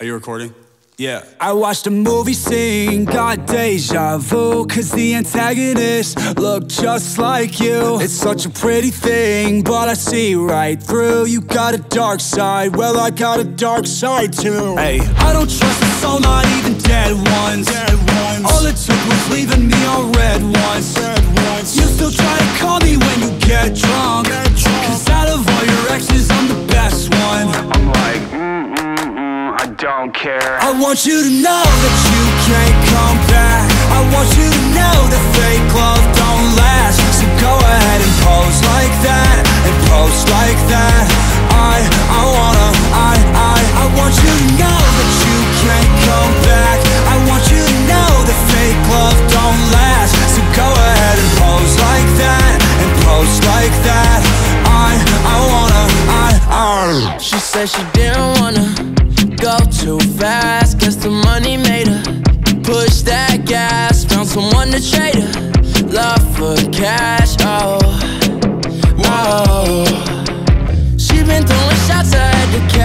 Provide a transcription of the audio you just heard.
Are you recording? Yeah. I watched a movie scene, got deja vu, cause the antagonist looked just like you. It's such a pretty thing, but I see right through. You got a dark side, well I got a dark side too. Hey, I don't trust a soul, not even dead ones. All it took was leaving me all red once. You still try to call me when you get drunk, cause out of all your exes, I'm the best one. Don't care. I want you to know that you can't come back. I want you to know that fake love don't last. So go ahead and pose like that, and post like that. I want you to know that you can't come back. I want you to know that fake love don't last. So go ahead and pose like that, and post like that. She said she didn't wanna go too fast, guess the money made her push that gas, found someone to trade her love for cash, oh, oh. She been throwing shots, I had to